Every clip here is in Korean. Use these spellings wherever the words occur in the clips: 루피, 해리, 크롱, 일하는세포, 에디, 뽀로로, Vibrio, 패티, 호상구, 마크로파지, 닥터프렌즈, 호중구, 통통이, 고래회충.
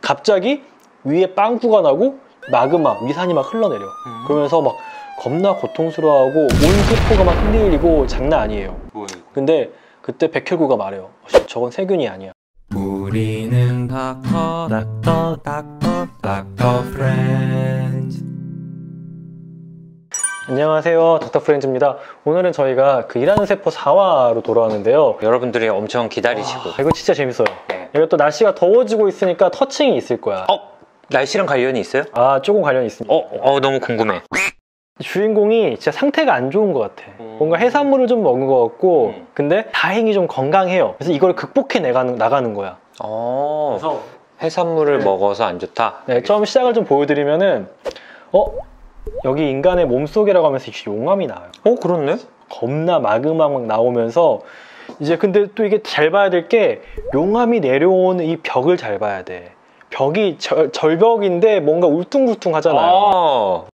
갑자기 위에 빵꾸가 나고 마그마, 위산이 막 흘러내려. 그러면서 막 겁나 고통스러워하고 온 세포가 막 흔들리고 장난 아니에요. 근데 그때 백혈구가 말해요. 저건 세균이 아니야. 우리는 닥터 프렌즈. 안녕하세요, 닥터 프렌즈입니다. 오늘은 저희가 그 일하는 세포 4화로 돌아왔는데요. 여러분들이 엄청 기다리시고. 이거 진짜 재밌어요. 네. 이거 또 날씨가 더워지고 있으니까 터칭이 있을 거야. 날씨랑 관련이 있어요? 조금 관련이 있습니다. 너무 궁금해. 주인공이 진짜 상태가 안 좋은 것 같아. 뭔가 해산물을 좀 먹은 것 같고, 근데 다행히 좀 건강해요. 그래서 이걸 극복해 나가는 거야. 그래서 해산물을 먹어서 안 좋다? 네, 처음 시작을 좀 보여드리면은 여기 인간의 몸속이라고 하면서 역시 용암이 나와요. 그렇네? 겁나 마그마 막 나오면서 이제 근데 또 이게 잘 봐야 될 게 용암이 내려오는 이 벽을 잘 봐야 돼. 벽이 절벽인데 뭔가 울퉁불퉁 하잖아요.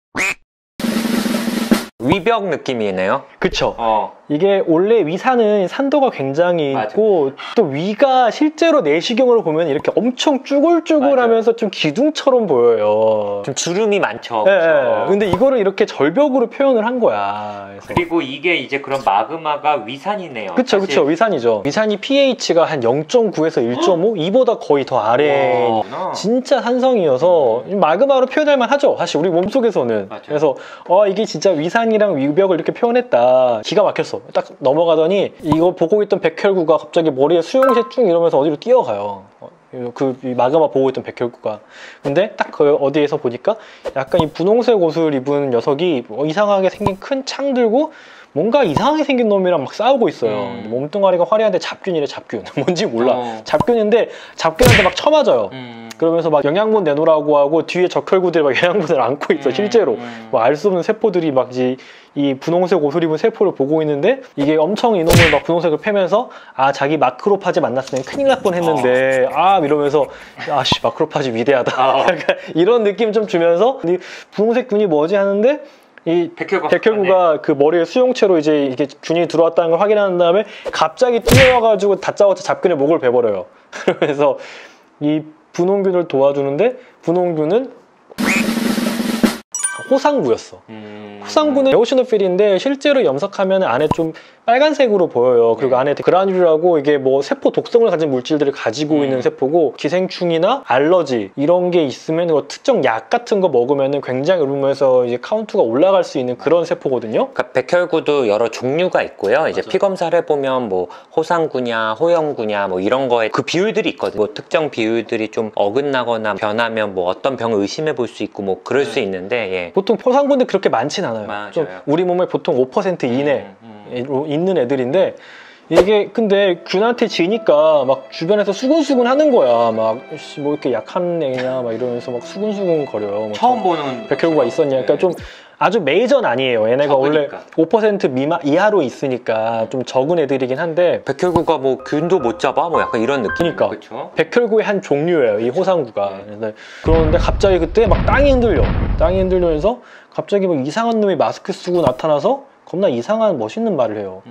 위벽 느낌이네요. 그쵸. 이게 원래 위산은 산도가 굉장히 있고, 또 위가 실제로 내시경으로 보면 이렇게 엄청 쭈글쭈글하면서 좀 기둥처럼 보여요. 좀 주름이 많죠. 네. 근데 이거를 이렇게 절벽으로 표현을 한 거야. 그래서. 그리고 이게 이제 그런 마그마가 위산이네요. 그쵸, 사실. 그쵸. 위산이죠. 위산이 pH가 한 0.9에서 1.5? 이보다 거의 더 아래. 진짜 산성이어서 마그마로 표현할 만하죠. 사실 우리 몸속에서는. 그래서 이게 진짜 위산이 이랑 위벽을 이렇게 표현했다. 기가 막혔어. 딱 넘어가더니 이거 보고 있던 백혈구가 갑자기 머리에 수용새 쭉 이러면서 어디로 뛰어가요. 그 마그마 보고 있던 백혈구가. 근데 딱 그 어디에서 보니까 약간 이 분홍색 옷을 입은 녀석이 이상하게 생긴 큰 창 들고 뭔가 이상하게 생긴 놈이랑 막 싸우고 있어요. 몸뚱아리가 화려한데 잡균이래. 잡균. 뭔지 몰라. 잡균인데 잡균한테 막 쳐맞아요. 그러면서 막 영양분 내놓으라고 하고 뒤에 적혈구들이 막 영양분을 안고 있어. 실제로 뭐 알 수 없는 세포들이 막 이 분홍색 옷을 입은 세포를 보고 있는데 이게 엄청 이놈을 막 분홍색을 패면서 자기 마크로파지 만났으면 큰일 날 뻔했는데 이러면서 아씨 마크로파지 위대하다. 약간 이런 느낌 좀 주면서 이 분홍색 균이 뭐지 하는데 이 백혈구가 그 머리에 수용체로 이제 이게 균이 들어왔다는 걸 확인한 다음에 갑자기 뛰어와가지고 다짜고짜 잡균의 목을 베버려요. 그래서 이 분홍균을 도와주는데 분홍균은 호상구였어. 호상구는 에오시노필인데 실제로 염색하면 안에 좀 빨간색으로 보여요. 그리고 안에 그라뉼이라고 이게 뭐 세포 독성을 가진 물질들을 가지고 있는 세포고 기생충이나 알러지 이런 게 있으면 뭐 특정 약 같은 거 먹으면 굉장히 몸에서 이제 카운트가 올라갈 수 있는 그런 세포거든요. 그러니까 백혈구도 여러 종류가 있고요. 이제 피 검사를 해보면 뭐 호상구냐 호영구냐 뭐 이런 거에 그 비율들이 있거든요. 뭐 특정 비율들이 좀 어긋나거나 변하면 뭐 어떤 병을 의심해 볼 수 있고 뭐 그럴 수 있는데 보통 호상구는 그렇게 많진 않아요. 좀 우리 몸에 보통 5% 이내로 있는 애들인데 이게 근데 균한테 지니까 막 주변에서 수근수근 하는 거야. 막 뭐 이렇게 약한 애냐 막 이러면서 막 수근수근 거려요. 처음 보는 백혈구가 있었냐. 그러니까 좀 아주 메이저는 아니에요. 얘네가 적으니까. 원래 5% 미만 이하로 있으니까 좀 적은 애들이긴 한데 백혈구가 뭐 균도 못 잡아? 뭐 약간 이런 느낌. 그러니까 그쵸? 백혈구의 한 종류예요. 이 호상구가. 그런데 갑자기 그때 막 땅이 흔들려. 땅이 흔들리면서 갑자기 막 이상한 놈이 마스크 쓰고 나타나서 겁나 이상한 멋있는 말을 해요.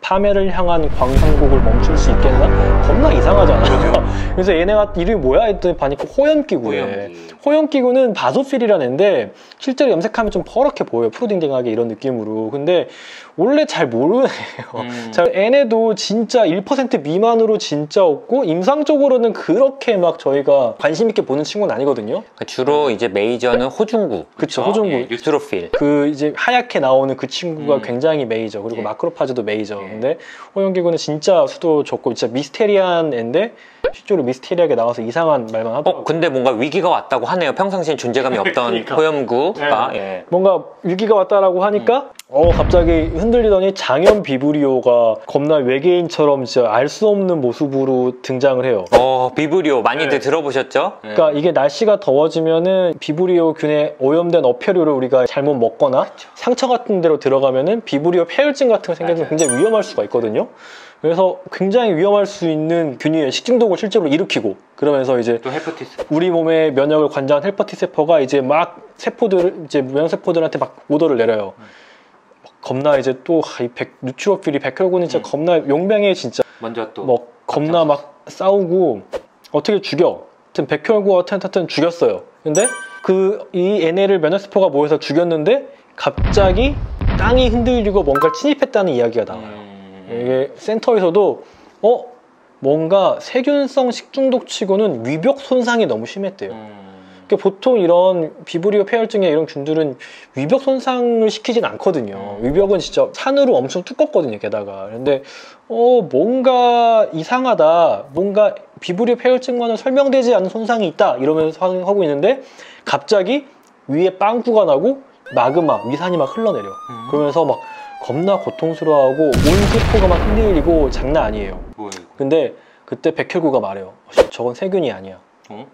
파멸을 향한 광산곡을 멈출 수 있겠나? 겁나 이상하잖아. 그래서 얘네가 이름이 뭐야 했더니 보니까 호염기구예요. 호염기구는 바소필이라는 애인데 실제로 염색하면 좀 퍼렇게 보여요. 푸딩딩하게 이런 느낌으로. 근데 원래 잘 모르는 애예요. 얘네도 진짜 1% 미만으로 진짜 없고 임상적으로는 그렇게 막 저희가 관심 있게 보는 친구는 아니거든요. 그러니까 주로 이제 메이저는 호중구. 그쵸, 호중구. 예, 유트로필. 그 이제 하얗게 나오는 그 친구가 굉장히 메이저. 그리고 마크로파즈도 메이저. 근데 호염기구는 진짜 수도 적고 진짜 미스테리한 애인데 실제로 미스테리하게 나와서 이상한 말만 하더라고요. 근데 뭔가 위기가 왔다고 하네요. 평상시엔 존재감이 없던 그러니까. 호염구가 뭔가 위기가 왔다라고 하니까 갑자기 흔들리더니 장염 비브리오가 겁나 외계인처럼 진짜 알 수 없는 모습으로 등장을 해요. 비브리오 많이들 들어보셨죠? 그러니까 이게 날씨가 더워지면은 비브리오 균에 오염된 어패류를 우리가 잘못 먹거나 상처 같은 데로 들어가면은 비브리오 폐혈증 같은 게 생겨서 굉장히 위험할 수가 있거든요. 그래서 굉장히 위험할 수 있는 균이 식중독을 실제로 일으키고 그러면서 이제 또 헤퍼티스 우리 몸의 면역을 관장한 헬퍼티세포가 이제 막 세포들 이제 면역세포들한테 막 오더를 내려요. 겁나 이제 또 이 뉴트로필이 백혈구는 진짜 겁나 용병에 진짜 먼저 또 막 겁나 막 싸우고 어떻게 죽여. 하여튼 백혈구와 텐타튼 죽였어요. 근데 이 얘네를 면역세포가 모여서 죽였는데 갑자기 땅이 흔들리고 뭔가 침입했다는 이야기가 나와요. 이게 센터에서도 뭔가 세균성 식중독치고는 위벽 손상이 너무 심했대요. 그러니까 보통 이런 비브리오 폐혈증이나 이런 균들은 위벽 손상을 시키진 않거든요. 위벽은 진짜 산으로 엄청 두껍거든요, 게다가. 근데 뭔가 이상하다, 뭔가 비브리오 폐혈증과는 설명되지 않은 손상이 있다 이러면서 하고 있는데 갑자기 위에 빵꾸가 나고 마그마, 위산이 막 흘러내려. 그러면서 막 겁나 고통스러워하고 온 세포가 막 흔들리고 장난 아니에요. 뭐예요? 근데 그때 백혈구가 말해요. 저건 세균이 아니야. 어?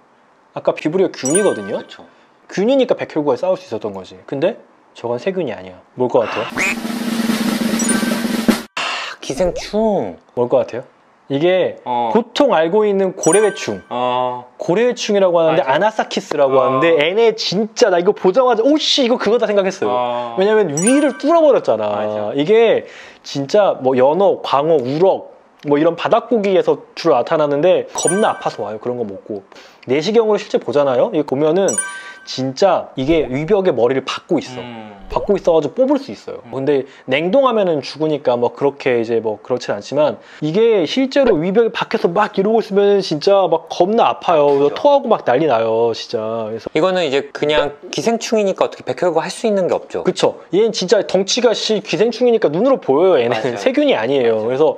아까 비브리오 균이거든요? 그쵸. 균이니까 백혈구가 싸울 수 있었던 거지. 근데 저건 세균이 아니야. 뭘 것 같아요? 기생충. 뭘 것 같아요? 이게 보통 알고 있는 고래회충. 고래회충이라고 하는데 아나사키스라고 하는데 얘네 진짜 나 이거 보자마자 오씨 이거 그거다 생각했어요. 왜냐면 위를 뚫어버렸잖아. 맞아. 이게 진짜 뭐 연어, 광어, 우럭 뭐 이런 바닷고기에서 주로 나타나는데 겁나 아파서 와요. 그런 거 먹고. 내시경으로 실제 보잖아요. 이거 보면은 진짜 이게 위벽의 머리를 박고 있어. 박고 있어가지고 뽑을 수 있어요. 근데 냉동하면은 죽으니까 뭐 그렇게 이제 뭐 그렇진 않지만 이게 실제로 위벽에 박혀서 막 이러고 있으면은 진짜 막 겁나 아파요. 그렇죠. 토하고 막 난리 나요, 진짜. 그래서 이거는 이제 그냥 기생충이니까 어떻게 백혈구 할 수 있는 게 없죠. 그쵸. 얘는 진짜 덩치가 기생충이니까 눈으로 보여요. 얘는 맞아요. 세균이 아니에요. 맞아요. 그래서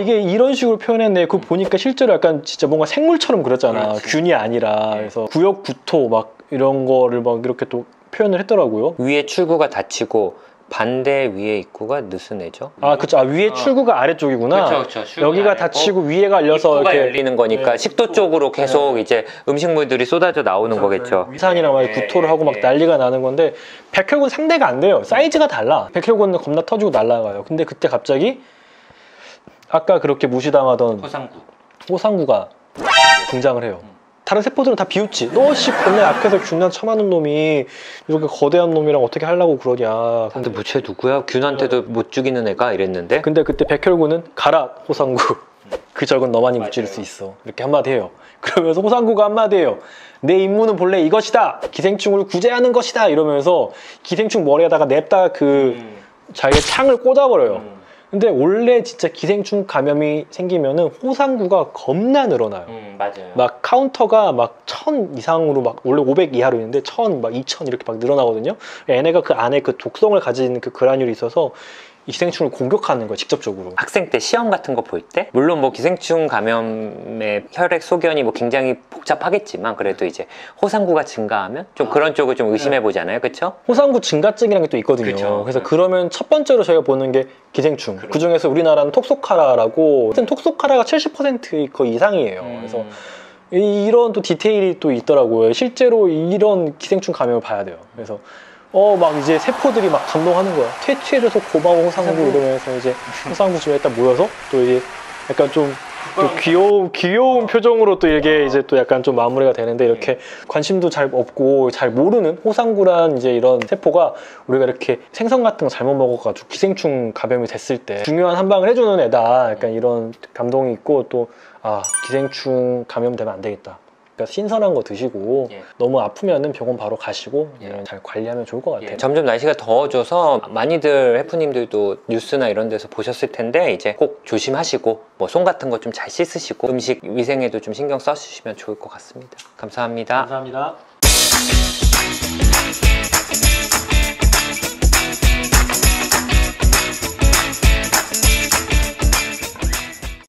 이게 이런 식으로 표현했네. 그거 보니까 실제로 약간 진짜 뭔가 생물처럼 그렸잖아. 균이 아니라. 네. 그래서 구역구토 막 이런 거를 막 이렇게 또 표현을 했더라고요. 위에 출구가 닫히고 반대 위에 입구가 느슨해져. 아, 그쵸. 아, 위에 출구가 아래쪽이구나. 그쵸, 그쵸. 출구가 여기가 닫히고 위에가 열려서 이렇게 열리는 거니까. 네. 식도 쪽으로 계속. 네. 이제 음식물들이 쏟아져 나오는. 그쵸, 거겠죠. 위산이랑 막 구토를 하고 막 난리가 나는 건데 백혈구는 상대가 안 돼요. 사이즈가 달라. 백혈구는 겁나 터지고 날아가요. 근데 그때 갑자기 아까 그렇게 무시당하던 호상구가 등장을 해요. 다른 세포들은 다 비웃지. 너씨 본래 앞에서 균난 처맞는 놈이 이렇게 거대한 놈이랑 어떻게 하려고 그러냐. 근데 무채 누구야? 균한테도 못 죽이는 애가 이랬는데. 근데 그때 백혈구는 가라 호상구. 그 적은 너만이 무찌를 수 있어. 이렇게 한마디 해요. 그러면서 호상구가 한마디 해요. 내 임무는 본래 이것이다. 기생충을 구제하는 것이다. 이러면서 기생충 머리에다가 냅다 자기의 창을 꽂아버려요. 근데 원래 진짜 기생충 감염이 생기면은 호상구가 겁나 늘어나요. 맞아요. 막 카운터가 막 1000 이상으로 막 원래 500 이하로 있는데 1000 막 2000 이렇게 막 늘어나거든요. 얘네가 그 안에 그 독성을 가진 그 그라뉼이 있어서 이 기생충을 공격하는 거예요, 직접적으로. 학생 때 시험 같은 거 볼 때 물론 뭐 기생충 감염의 혈액 소견이 뭐 굉장히 복잡하겠지만 그래도 이제 호상구가 증가하면 좀 그런 쪽을 좀 의심해 보잖아요, 그렇죠? 호상구 증가증이라는 게 또 있거든요. 그쵸. 그래서 그러면 첫 번째로 저희가 보는 게 기생충. 그래. 그 중에서 우리나라는 톡소카라라고. 톡소카라가 70% 거의 이상이에요. 그래서 이런 또 디테일이 또 있더라고요. 실제로 이런 기생충 감염을 봐야 돼요. 그래서 막 이제 세포들이 막 감동하는 거야. 퇴치해줘서 고마워 호상구 이러면서 이제 호상구 집에 일단 모여서 또 이제 약간 좀 또 귀여운 표정으로 또 이게 이제 또 약간 좀 마무리가 되는데 이렇게 관심도 잘 없고 잘 모르는 호상구란 이제 이런 세포가 우리가 이렇게 생선 같은 거 잘못 먹어가지고 기생충 감염이 됐을 때 중요한 한 방을 해주는 애다. 약간 이런 감동이 있고 또 기생충 감염되면 안 되겠다. 그러니까 신선한 거 드시고 너무 아프면은 병원 바로 가시고 잘 관리하면 좋을 것 같아요. 점점 날씨가 더워져서 많이들 해프님들도 뉴스나 이런 데서 보셨을 텐데 이제 꼭 조심하시고 뭐 손 같은 거 좀 잘 씻으시고 음식 위생에도 좀 신경 써주시면 좋을 것 같습니다. 감사합니다. 감사합니다.